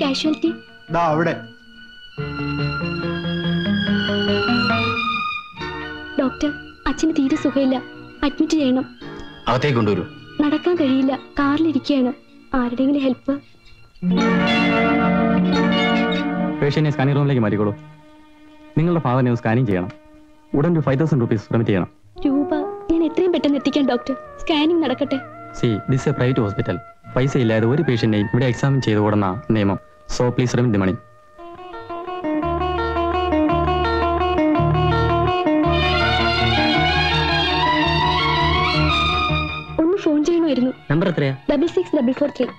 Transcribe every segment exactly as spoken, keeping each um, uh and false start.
Casualty? Da, avade. Doctor, achinu theeru sugilla. Admit cheyanam. Agathe kondu varu. Nadakkan kazhiyilla. Caril irikkayanu. Aarudengil help. Patient scanning room like marikolu. Ningalde father ne scanning cheyanam. Udan five thousand rupees permit cheyanam. Rupa, nan ethrayum pettannu ettikkan doctor. Scanning nadakatte. See, this is a private hospital. Paisa illade oru patient ne ivide examine cheyidukodana niyamam. So please remit the money. Onnu phone cheyano irunnu. Number ethraya? six six four four three.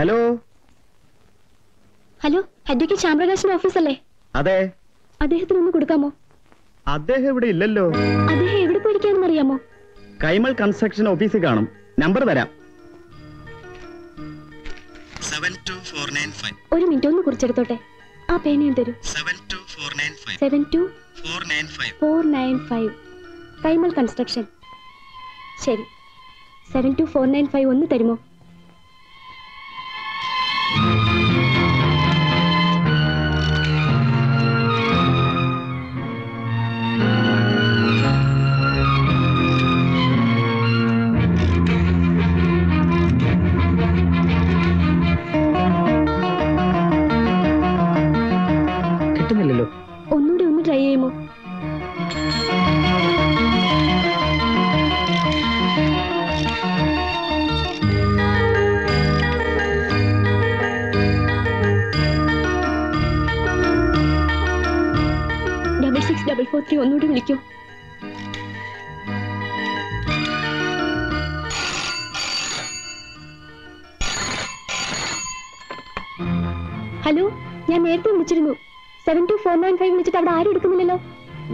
Hello. Hello, Advocate Chambragash's office alle? Ade. Adehathinu onnu kodukamo? Adeh evide illello. Adeh evide poyirikkannu ariyamo? Kaimal construction office kanum. Number varam. seven two four nine five. Oru minute onnu kuricheduthotte. Aa pen endu tharu. seven two four nine five. seven two four nine five. four nine five. Kaimal construction. Seri. seven two four nine five onnu tharumo?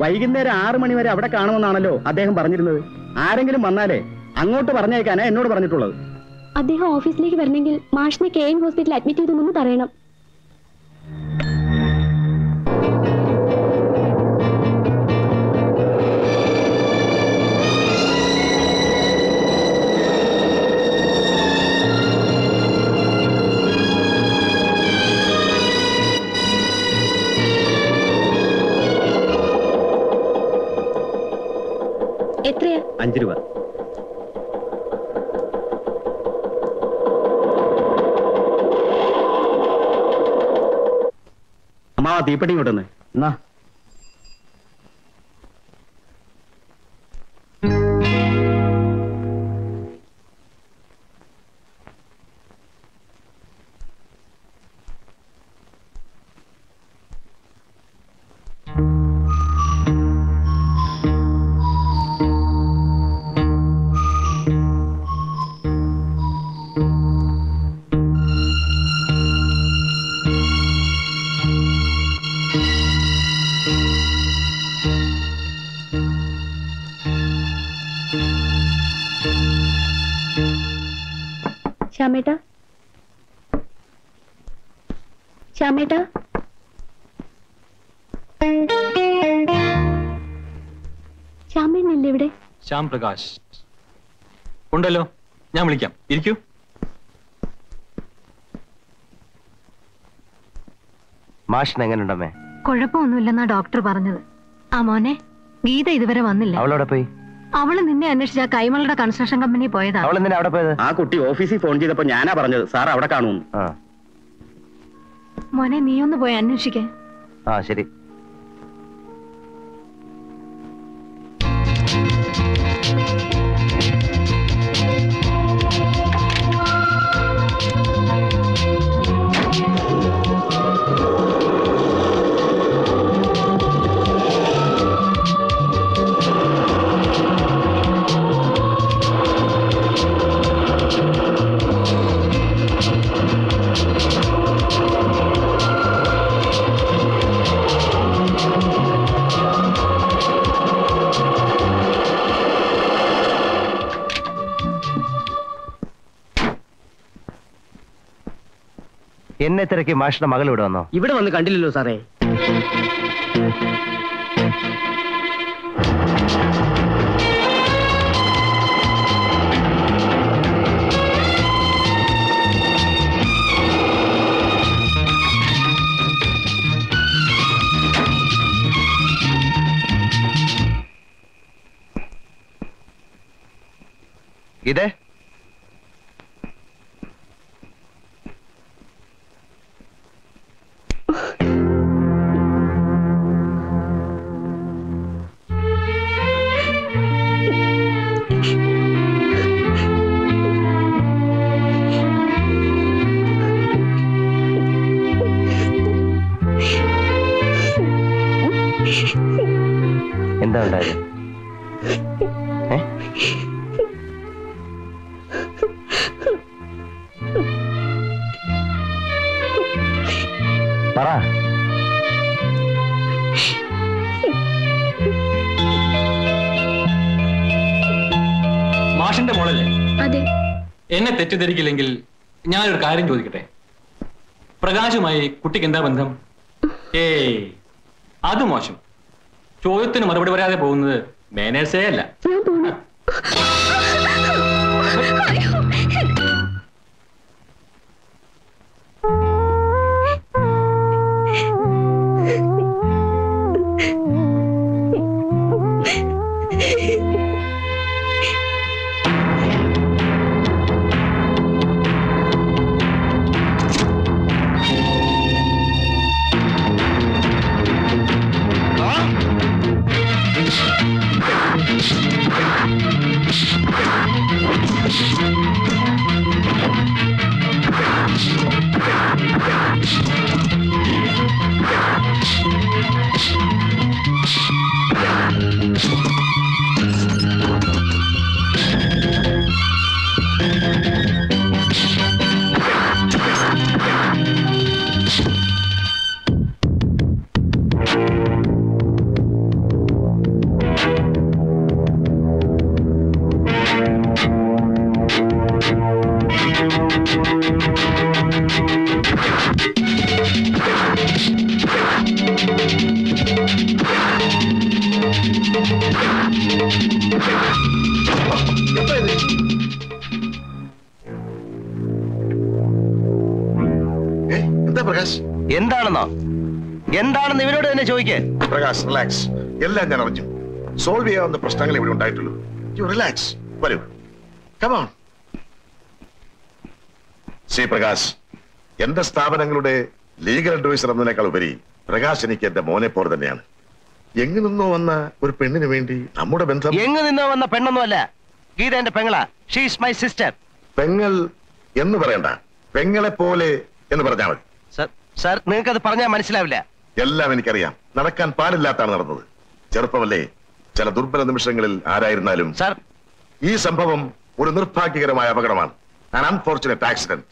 വൈകുന്നേരം ആറ് മണി വരെ അവിടെ കാണുമെന്നാണല്ലോ അദ്ദേഹം പറഞ്ഞിരുന്നത്. ആരെങ്കിലും വന്നാലേ അങ്ങോട്ട് പറഞ്ഞേക്കാനാ എന്നോട് പറഞ്ഞിട്ടുള്ളത്. അദ്ദേഹം ഓഫീസിലേക്ക് വരണമെങ്കിൽ മാഷിനെ കെഎൻ ഹോസ്പിറ്റലിൽ അഡ്മിറ്റ് ചെയ്തുമെന്ന് പറയണം. അഞ്ച് രൂപ അമ്മാവാ തീപ്പെട്ടി ഇങ്ങോട്ടൊന്ന് എന്നാ ശ്യാമേട്ടാ ശ്യാമേട്ടാ ശ്യാമേട്ടനല്ലേ ഇവിടെ? ശ്യാം പ്രകാശ് ഉണ്ടല്ലോ, ഞാൻ വിളിക്കാം, ഇരിക്കൂ. മാഷിന് എങ്ങനെയുണ്ടമ്മേ? കുഴപ്പമൊന്നുമില്ലെന്നാ ഡോക്ടർ പറഞ്ഞത്. ആ മോനെ, ഗീത ഇതുവരെ വന്നില്ല. അവളോടെ പോയി? അവള് നിന്നെ അന്വേഷിച്ച കൈമളുടെ കൺസ്ട്രക്ഷൻ കമ്പനി പോയതാ. ആ കുട്ടി ഓഫീസിൽ ഫോൺ ചെയ്തപ്പോ ഞാനാ പറഞ്ഞത് സാർ അവിടെ കാണും. മോനെ, നീ ഒന്ന് പോയി അന്വേഷിക്കേ. ആ ശരി. എന്നെ തിരക്കി മാഷിന്റെ മകൾ ഇവിടെ വന്നോ? ഇവിടെ വന്ന് കണ്ടില്ലല്ലോ സാറേ. ഇതേ എന്താ ഉണ്ടായത്? പറ. മാഷിന്റെ മോളല്ലേ? അതെ. എന്നെ തെറ്റിദ്ധരിക്കില്ലെങ്കിൽ ഞാനൊരു കാര്യം ചോദിക്കട്ടെ. പ്രകാശുമായി കുട്ടിക്ക് എന്താ ബന്ധം? ഏയ്, അത് മോശം. ചോദ്യത്തിന് മറുപടി പറയാതെ പോകുന്നത് മാനേഴ്സേ അല്ല. എന്താണെന്നോ എന്താണെന്ന് ഇവരോട് തന്നെ ചോദിക്കേ. പ്രകാശ്, റിലാക്സ്. എല്ലാം ഞാൻ അറിഞ്ഞു. സോൾവ് ചെയ്യാവുന്ന പ്രശ്നങ്ങൾ ഇവിടെ ഉണ്ടായിട്ടുള്ളൂ. You relax. വരൂ. Come on. ശ്രീ പ്രകാശ്, എന്റെ സ്ഥാപനങ്ങളുടെ ലീഗൽ അഡ്വൈസർ എന്നതിനേക്കാൾ ഉപരി പ്രകാശ് എനിക്ക് എന്റെ മോനെ പോലെ തന്നെയാണ്. എങ്ങു നിന്നോ വന്ന ഒരു പെണ്ണിന് വേണ്ടി നമ്മുടെ ബന്ധം. എങ്ങു നിന്നോ വന്ന പെണ്ണൊന്നുമല്ല ഗീത, എന്റെ പെങ്ങളാ. She is my sister. പെങ്ങൾ എന്ന് പറയണ്ട, പെങ്ങളെ പോലെ എന്ന് പറഞ്ഞാൽ മതി. സാർ, നിങ്ങൾക്കത് പറഞ്ഞാൽ മനസ്സിലാവില്ല. എല്ലാം എനിക്കറിയാം. നടക്കാൻ പാടില്ലാത്താണ് നടന്നത്. ചെറുപ്പമല്ലേ, ചില ദുർബല നിമിഷങ്ങളിൽ ആരായിരുന്നാലും. സാർ, ഈ സംഭവം ഒരു നിർഭാഗ്യകരമായ അപകടമാണ്. An unfortunate accident.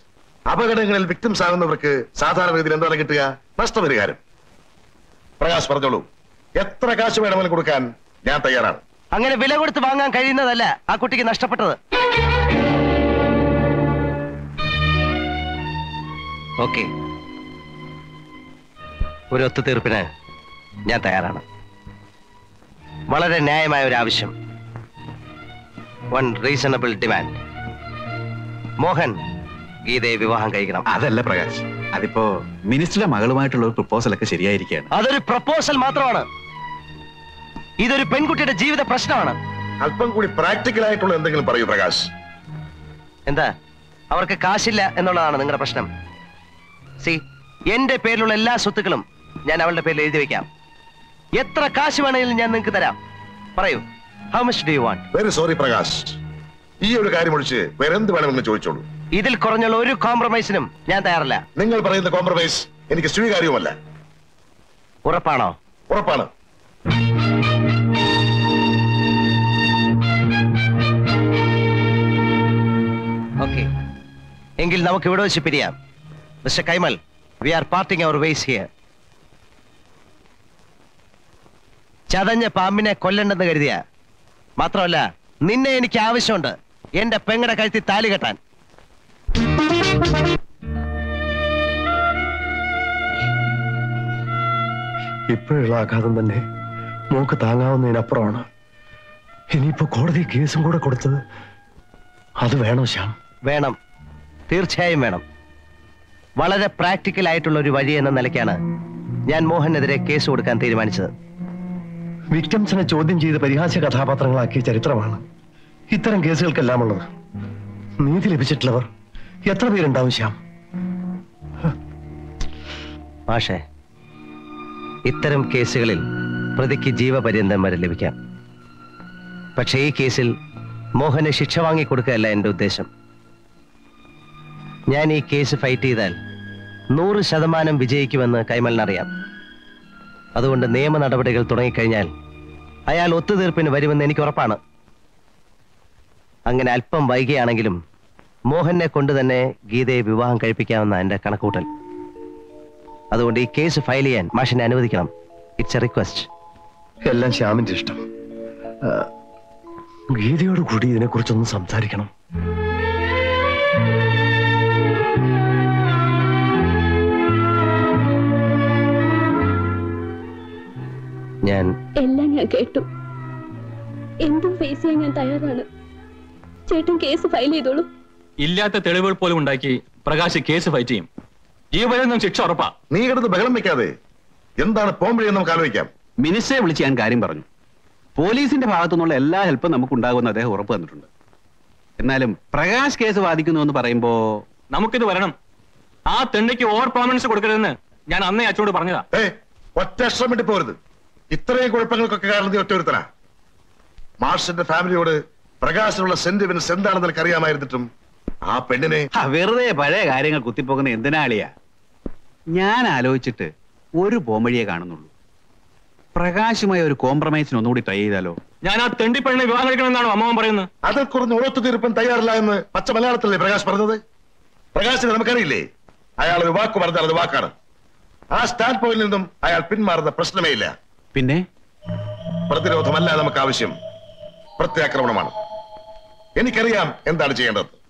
അപകടങ്ങളിൽ വിക്ടിംസ് ആകുന്നവർക്ക് സാധാരണ രീതിയിൽ എന്താണ് കിട്ടുക? നഷ്ടപരിഹാരം. പ്രകാശ്, പറഞ്ഞോളൂ, എത്ര കാശ് വേണമെങ്കിലും കൊടുക്കാൻ ഞാൻ തയ്യാറാണ്. അങ്ങനെ വില കൊടുത്ത് വാങ്ങാൻ കഴിയുന്നതല്ല ആ കുട്ടിക്ക് നഷ്ടപ്പെട്ടത്. ഓക്കെ, ഒരു ഒത്തുതീർപ്പിന് ഞാൻ തയ്യാറാണ്. വളരെ ന്യായമായ ഒരു ആവശ്യം. One reasonable demand. മോഹൻ ഗീതയെ വിവാഹം കഴിക്കണം. അതല്ല പ്രകാശ്, അതിപ്പോ മിനിസ്റ്ററുടെ മകളുമായിട്ടുള്ള ഒരു പ്രപ്പോസൽ ഒക്കെ ശരിയായിരിക്കുകയാണ്. അതൊരു പ്രപ്പോസൽ മാത്രമാണ്. ഇതൊരു പെൺകുട്ടിയുടെ ജീവിത പ്രശ്നമാണ്. അല്പം കൂടി പ്രാക്ടിക്കൽ ആയിട്ടുള്ള എന്തെങ്കിലും പറയൂ പ്രകാശ്. എന്താ? അവർക്ക് കാശില്ല എന്നുള്ളതാണ് നിങ്ങളുടെ പ്രശ്നം. സി, എന്റെ പേരിലുള്ള എല്ലാ സ്വത്തുക്കളും ഞാൻ അവളുടെ പേരിൽ എഴുതി വെക്കാം. എത്ര കാശ് വേണമെങ്കിലും ഞാൻ നിങ്ങൾക്ക് തരാം. പറയൂ, how much do you want? Very sorry Prakash, ഈ ഒരു കാര്യം ഒഴിച്ച് വേറെ എന്ത് വേണമെന്ന് ചോദിച്ചോളൂ. ഇതിൽ കുറഞ്ഞുള്ള ഒരു കോംപ്രമൈസിനും ഞാൻ തയ്യാറല്ല. നിങ്ങൾ പറയുന്ന കോംപ്രമൈസ് എനിക്ക് സ്വീകാര്യവുമല്ല. ഉറപ്പാണോ? ഉറപ്പാണ്. ഓക്കെ, എങ്കിൽ നമുക്ക് ഇവിടെ വെച്ച് പിരിയാം. Mister Kaimal, we are parting our ways here. ചതഞ്ഞ പാമ്പിനെ കൊല്ലണ്ടെന്ന് കരുതിയ മാത്രമല്ല, നിന്നെ എനിക്ക് ആവശ്യമുണ്ട് എന്റെ പെങ്ങളുടെ കഴുത്തിൽ താലി കെട്ടാൻ. ഇപ്പോഴുള്ള ആഘാതം തന്നെ മോക്ക് താങ്ങാവുന്നതിനപ്പുറമാണ്. ഇനിയിപ്പോ കോടതി കേസും കൂടെ കൊടുത്തത് അത് വേണോ ശ്യാം? വേണം, തീർച്ചയായും വേണം. വളരെ പ്രാക്ടിക്കൽ ആയിട്ടുള്ള ഒരു വഴി എന്ന നിലയ്ക്കാണ് ഞാൻ മോഹനെതിരെ കേസ് കൊടുക്കാൻ തീരുമാനിച്ചത്. വിക്ടിംസിനെ ചോദ്യം ചെയ്ത് പരിഹാസ്യ കഥാപാത്രങ്ങളാക്കിയ ചരിത്രമാണ് ഇത്തരം കേസുകൾക്കെല്ലാം ഉള്ളത്. നീതി ലഭിച്ചിട്ടുള്ളവർ എത്ര പേരുണ്ടാവും ശ്യാം? മാഷേ, ഇത്തരം കേസുകളിൽ പ്രതിക്ക് ജീവപര്യന്തം വരെ ലഭിക്കാം. പക്ഷേ ഈ കേസിൽ മോഹന് ശിക്ഷ വാങ്ങിക്കൊടുക്കുകയല്ല എൻ്റെ ഉദ്ദേശം. ഞാൻ ഈ കേസ് ഫൈറ്റ് ചെയ്താൽ നൂറ് ശതമാനം വിജയിക്കുമെന്ന് കൈമലിനറിയാം. അതുകൊണ്ട് നിയമ നടപടികൾ തുടങ്ങിക്കഴിഞ്ഞാൽ അയാൾ ഒത്തുതീർപ്പിന് വരുമെന്ന് എനിക്ക് ഉറപ്പാണ്. അങ്ങനെ അല്പം വൈകിയാണെങ്കിലും മോഹനെ കൊണ്ട് തന്നെ ഗീതയെ വിവാഹം കഴിപ്പിക്കാമെന്ന എൻ്റെ കണക്കൂട്ടൽ. അതുകൊണ്ട് ഈ കേസ് ഫയൽ ചെയ്യാൻ മാഷിനെ അനുവദിക്കണം. It's a request. എല്ലാം ശ്യാമിന്റെ ഇഷ്ടം. ഗീതയോട് കൂടി ഇതിനെക്കുറിച്ചൊന്ന് സംസാരിക്കണം. ഞാൻ എല്ലാം ഞാൻ കേട്ടു. എന്തും ഫേസ് ചെയ്യാൻ ഞാൻ തയ്യാറാണ്. ചേട്ടൻ കേസ് ഫയൽ ചെയ്തോളൂ. ഇല്ലാത്ത തെളിവുകൾ പോലും ഉണ്ടാക്കി പ്രകാശ് കേസ് ഫൈറ്റ് ചെയ്യും. ജീവപര്യന്തം ശിക്ഷ ഉറപ്പാ. നീ കിടന്ന് ബഹളം വെക്കാതെ എന്താണ് പോകുമ്പോഴേ നമുക്ക് ആലോചിക്കാം. മിനിസ്റ്ററെ വിളിച്ച് ഞാൻ കാര്യം പറഞ്ഞു. പോലീസിന്റെ ഭാഗത്തു നിന്നുള്ള എല്ലാ ഹെൽപ്പും നമുക്ക് ഉണ്ടാകുമെന്ന് അദ്ദേഹം ഉറപ്പ് തന്നിട്ടുണ്ട്. എന്നാലും പ്രകാശ് കേസ് വാദിക്കുന്നു എന്ന് പറയുമ്പോ നമുക്കിത് വരണം. ആ തെണ്ടിക്ക് ഓവർ പെർഫോമൻസ് കൊടുക്കരുതെന്ന് ഞാൻ അന്നേ അച്ഛനോട് പറഞ്ഞതാ. ഒറ്റ ശ്രമിട്ട് പോരുത്. ഇത്രയും കുഴപ്പങ്ങൾക്കൊക്കെ കാരണം ഒറ്റൊരുത്തനാ. മാർഷിന്റെ ഫാമിലിയോട് പ്രകാശിനുള്ള സെന്റിമെന്റ്സ് എന്താണെന്ന് എനിക്ക് അറിയാമായിരുന്നിട്ടും ആ പെണ്ണിനെ വെറുതെ പഴയ കാര്യങ്ങൾ കുത്തിപ്പോക്കുന്ന എന്തിനാളിയാ? ഞാൻ ആലോചിച്ചിട്ട് ഒരു പോംവഴിയെ കാണുന്നുള്ളൂ. പ്രകാശുമായി ഒരു കോംപ്രമൈസിന് ഒന്നുകൂടി ട്രൈ ചെയ്താലോ? ഞാൻ ആ തെണ്ടി പെണ്ണിനെ വിവാഹം കഴിക്കണമെന്നാണോ അമ്മ പറയുന്നത്? അതിൽ കുറഞ്ഞ ഒത്തുതീർപ്പും തയ്യാറില്ല എന്ന് പച്ച മലയാളത്തിലല്ലേ പ്രകാശ് പറഞ്ഞത്? പ്രകാശിനെ നമുക്കറിയില്ലേ? അയാൾ ഒരു വാക്ക് പറഞ്ഞാൽ അത് വാക്കാണ്. ആ സ്റ്റാൻഡ് പോയിന്റിൽ നിന്നും അയാൾ പിന്മാറുന്ന പ്രശ്നമേ ഇല്ല. പിന്നെ പ്രതിരോധമല്ല നമുക്ക് ആവശ്യം, പ്രത്യാക്രമണമാണ്. എനിക്കറിയാം എന്താണ് ചെയ്യേണ്ടത്.